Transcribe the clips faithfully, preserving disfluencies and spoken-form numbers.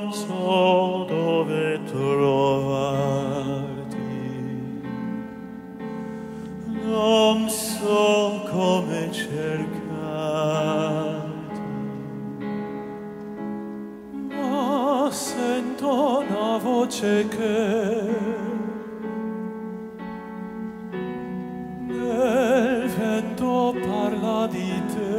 non so dove trovarti, non so come cercarti, ma sento una voce che nel vento parla di te.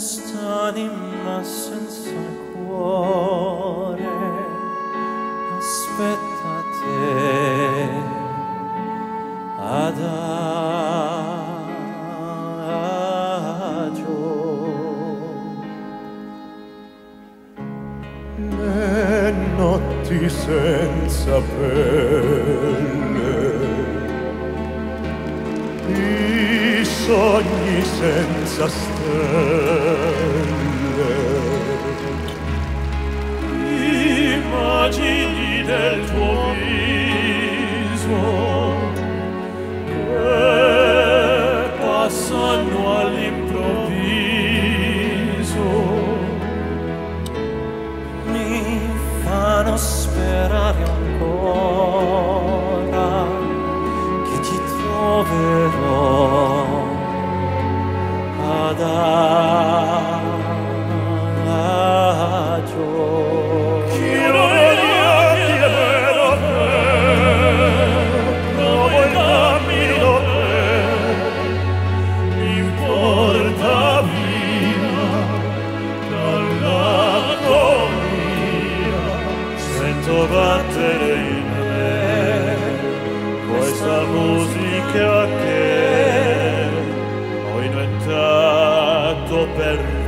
Quest'anima senza cuore aspetta te ad agio. Le notti senza pelle, sogni senza stelle, immagini del tuo viso che passano all'improvviso, mi fanno sperare ancora che ti troverò adagio. Quiero ella, quiero te, provo il cammino te, m'importa via dalla tua, sento battere in me questa musica che ho inventato per me.